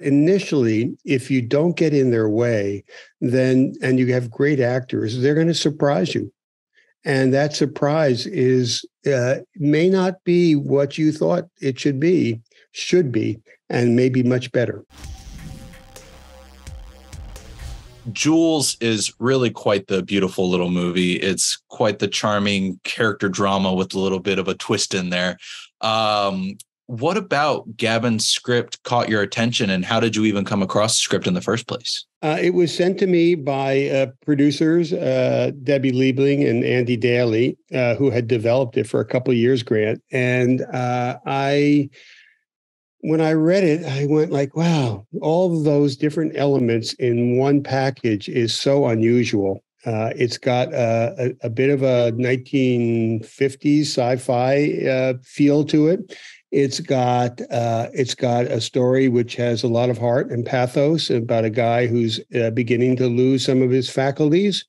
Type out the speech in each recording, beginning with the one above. Initially, if you don't get in their way, then, and you have great actors, they're going to surprise you. And that surprise is may not be what you thought it should be, and maybe much better. Jules is really quite the beautiful little movie. It's quite the charming character drama with a little bit of a twist in there. What about Gavin's script caught your attention, and how did you even come across the script in the first place? It was sent to me by producers, Debbie Liebling and Andy Daly, who had developed it for a couple of years, Grant. And when I read it, I went like, wow, all of those different elements in one package is so unusual. It's got a bit of a 1950s sci-fi feel to it. It's got a story which has a lot of heart and pathos about a guy who's beginning to lose some of his faculties.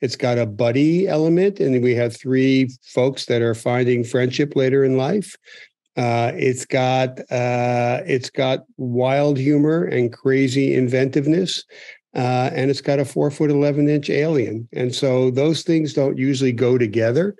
It's got a buddy element, and we have three folks that are finding friendship later in life. It's got wild humor and crazy inventiveness, and it's got a 4-foot 11-inch alien. And so those things don't usually go together.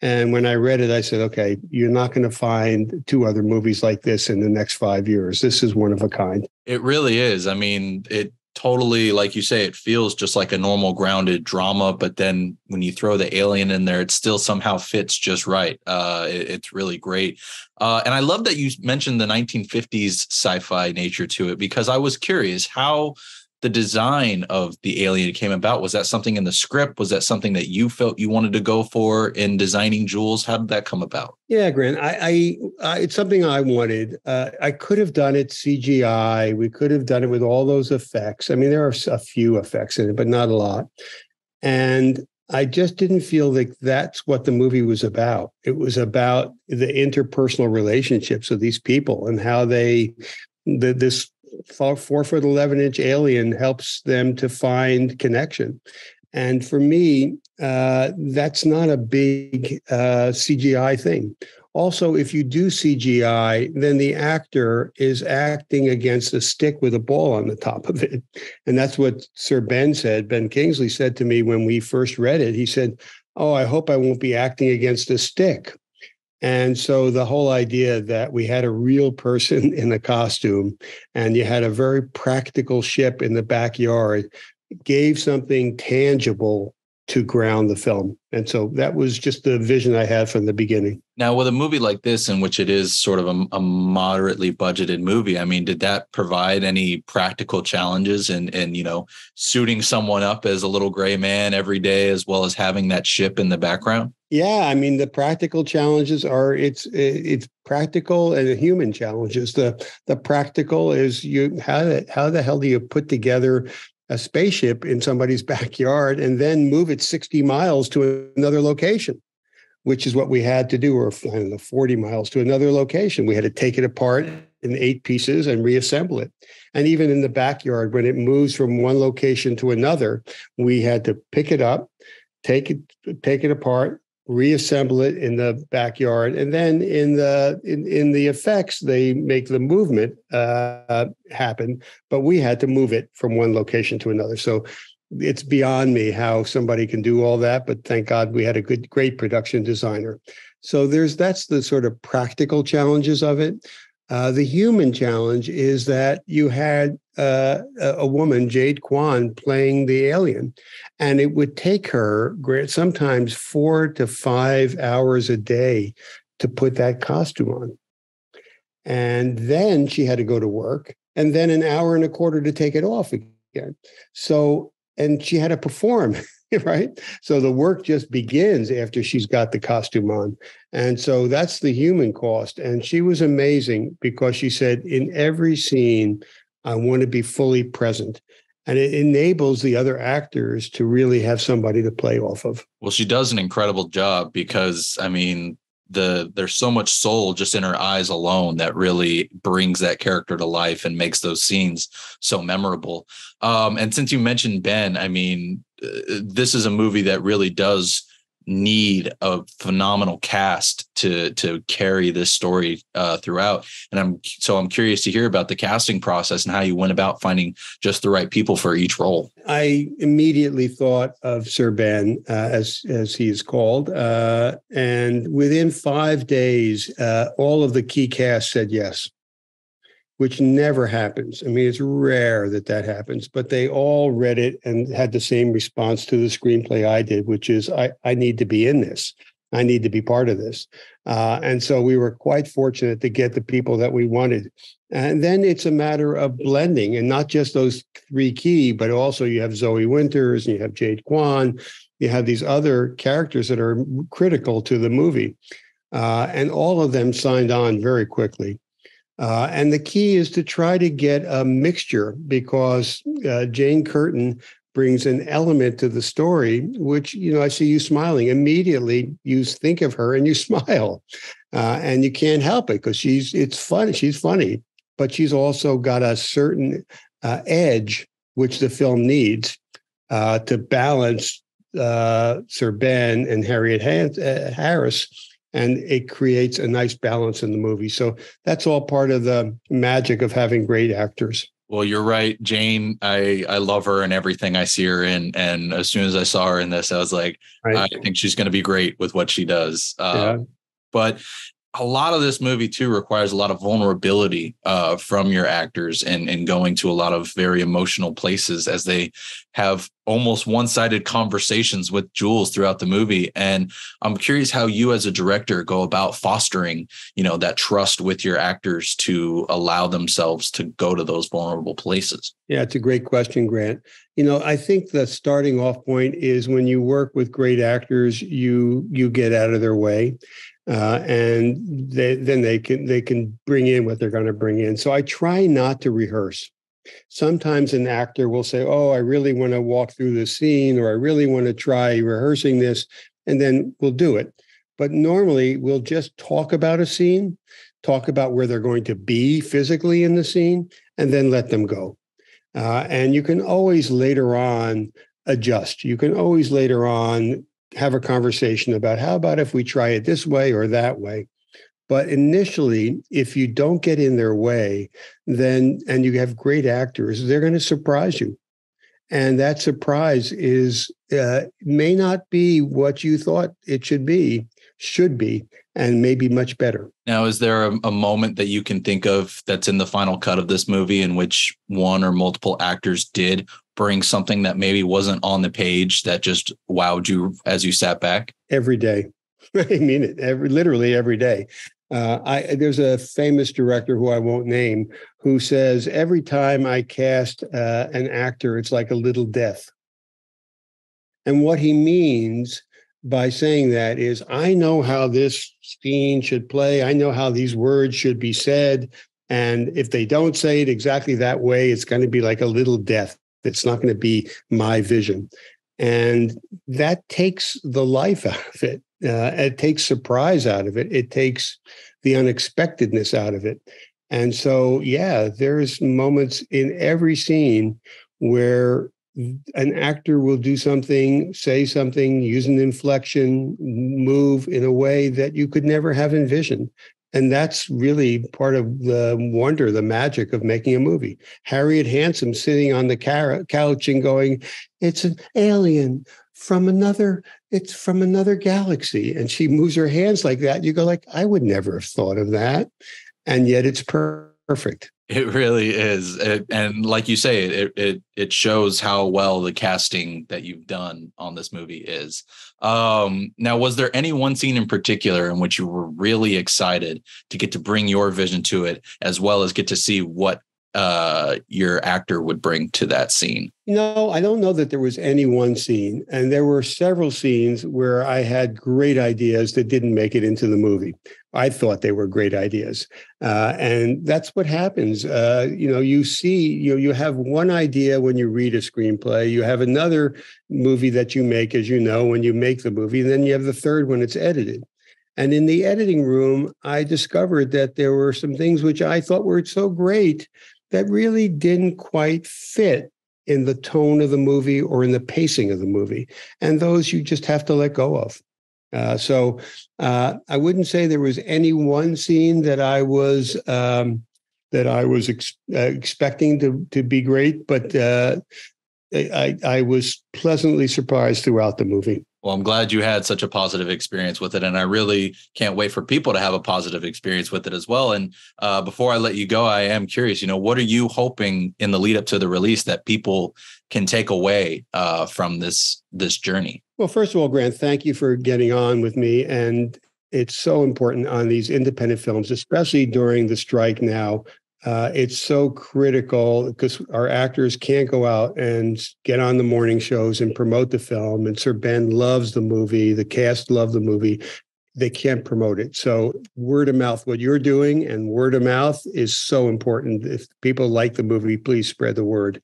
And when I read it, I said, okay, you're not going to find two other movies like this in the next 5 years. This is one of a kind. It really is. I mean, it totally, like you say, it feels just like a normal grounded drama. But then when you throw the alien in there, it still somehow fits just right. It's really great. And I love that you mentioned the 1950s sci-fi nature to it, because I was curious how the design of the alien came about. Was that something in the script? Was that something that you felt you wanted to go for in designing Jules? How did that come about? Yeah, Grant, it's something I wanted. I could have done it CGI. We could have done it with all those effects. I mean, there are a few effects in it, but not a lot. And I just didn't feel like that's what the movie was about. It was about the interpersonal relationships of these people and how this 4-foot 11-inch alien helps them to find connection. And for me, that's not a big CGI thing. Also, if you do CGI, then the actor is acting against a stick with a ball on the top of it. And that's what Sir Ben Kingsley said to me when we first read it. He said, oh, I hope I won't be acting against a stick. And so the whole idea that we had a real person in a costume and you had a very practical ship in the backyard gave something tangible to ground the film. And so that was just the vision I had from the beginning. Now, with a movie like this, in which it is sort of a moderately budgeted movie, I mean, did that provide any practical challenges in suiting someone up as a little gray man every day, as well as having that ship in the background? Yeah, I mean, the practical challenges are it's practical and human challenges. The practical is how the hell do you put together a spaceship in somebody's backyard and then move it 60 miles to another location, which is what we had to do, or 40 miles to another location. We had to take it apart in 8 pieces and reassemble it. And even in the backyard, when it moves from one location to another, we had to pick it up, take it apart, reassemble it in the backyard. And then in the effects, they make the movement happen, but we had to move it from one location to another. So it's beyond me how somebody can do all that, but thank God we had a great production designer. So that's the sort of practical challenges of it. The human challenge is that you had a woman, Jade Kwan, playing the alien, and it would take her sometimes 4 to 5 hours a day to put that costume on. And then she had to go to work, and then an hour and a quarter to take it off again. So, and she had to perform. Right. So the work just begins after she's got the costume on. And so that's the human cost. And she was amazing because she said, in every scene, I want to be fully present. And it enables the other actors to really have somebody to play off of. Well, she does an incredible job because, I mean, there's so much soul just in her eyes alone that really brings that character to life and makes those scenes so memorable. And since you mentioned Ben, I mean, this is a movie that really does need a phenomenal cast to carry this story throughout. And I'm curious to hear about the casting process and how you went about finding just the right people for each role. I immediately thought of Sir Ben, as he is called. And within 5 days, all of the key cast said yes, which never happens. I mean, it's rare that happens, but they all read it and had the same response to the screenplay I did, which is, I need to be in this. I need to be part of this. And so we were quite fortunate to get the people that we wanted. And then it's a matter of blending, and not just those three key, but also you have Zoe Winters, and you have Jade Kwan, you have these other characters that are critical to the movie. And all of them signed on very quickly. And the key is to try to get a mixture, because Jane Curtin brings an element to the story, which, you know, I see you smiling. Immediately you think of her and you smile, and you can't help it, because it's funny. She's funny, but she's also got a certain edge, which the film needs to balance Sir Ben and Harriet Harris. And it creates a nice balance in the movie. So that's all part of the magic of having great actors. Well, you're right, Jane. I love her and everything I see her in. And as soon as I saw her in this, I was like, right, I think she's going to be great with what she does. Yeah. But a lot of this movie, too, requires a lot of vulnerability from your actors and going to a lot of very emotional places as they have almost one-sided conversations with Jules throughout the movie. And I'm curious how you as a director go about fostering, you know, that trust with your actors to allow themselves to go to those vulnerable places. Yeah, it's a great question, Grant. You know, I think the starting off point is when you work with great actors, you get out of their way. And then they can bring in what they're going to bring in. So I try not to rehearse. Sometimes an actor will say, oh, I really want to walk through this scene, or I really want to try rehearsing this, and then we'll do it. But normally we'll just talk about a scene, talk about where they're going to be physically in the scene, and then let them go. And you can always later on adjust. You can always later on have a conversation about how about if we try it this way or that way. But initially, if you don't get in their way, then, and you have great actors, they're going to surprise you. And that surprise is may not be what you thought it should be, and maybe much better. Now, is there a moment that you can think of that's in the final cut of this movie in which one or multiple actors did bring something that maybe wasn't on the page that just wowed you as you sat back? Every day. I mean it. Literally every day. There's a famous director who I won't name who says, every time I cast an actor, it's like a little death. And what he means by saying that is, I know how this scene should play. I know how these words should be said. And if they don't say it exactly that way, it's going to be like a little death. It's not going to be my vision. And that takes the life out of it. It takes surprise out of it. It takes the unexpectedness out of it. And so, yeah, there's moments in every scene where an actor will do something, say something, use an inflection, move in a way that you could never have envisioned. And that's really part of the wonder, the magic of making a movie. Harriet Hanson sitting on the couch and going, it's an alien from another galaxy. And she moves her hands like that. You go like, I would never have thought of that. And yet it's perfect. It really is. And like you say, it shows how well the casting that you've done on this movie is. Now, was there any one scene in particular in which you were really excited to get to bring your vision to it, as well as get to see what your actor would bring to that scene? No, I don't know that there was any one scene. And there were several scenes where I had great ideas that didn't make it into the movie. I thought they were great ideas. And that's what happens. You have one idea when you read a screenplay, you have another movie that you make, as you know, when you make the movie, and then you have the third when it's edited. And in the editing room, I discovered that there were some things which I thought were so great that really didn't quite fit in the tone of the movie or in the pacing of the movie. And those you just have to let go of. So I wouldn't say there was any one scene that I was expecting to be great, but I was pleasantly surprised throughout the movie. Well, I'm glad you had such a positive experience with it, and I really can't wait for people to have a positive experience with it as well. And before I let you go, I am curious, what are you hoping in the lead up to the release that people can take away from this journey? Well, first of all, Grant, thank you for getting on with me. And it's so important on these independent films, especially during the strike now. It's so critical because our actors can't go out and get on the morning shows and promote the film. And Sir Ben loves the movie. The cast love the movie. They can't promote it. So word of mouth, what you're doing and word of mouth is so important. If people like the movie, please spread the word.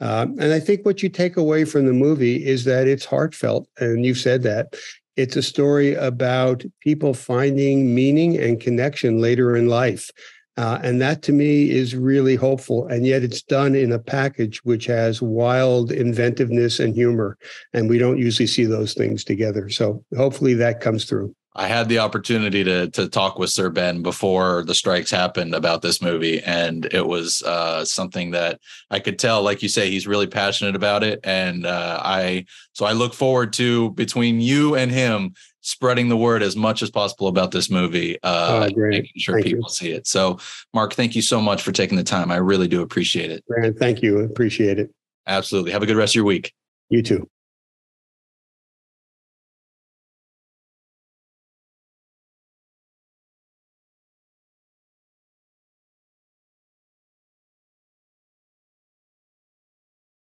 And I think what you take away from the movie is that it's heartfelt. And you've said that. It's a story about people finding meaning and connection later in life. And that, to me, is really hopeful. And yet it's done in a package which has wild inventiveness and humor. And we don't usually see those things together. So hopefully that comes through. I had the opportunity to talk with Sir Ben before the strikes happened about this movie. And it was something that I could tell, like you say, he's really passionate about it. And I look forward to, between you and him, spreading the word as much as possible about this movie, making sure people see it. So, Mark, thank you so much for taking the time. I really do appreciate it. Brandon, thank you. Appreciate it. Absolutely. Have a good rest of your week. You too.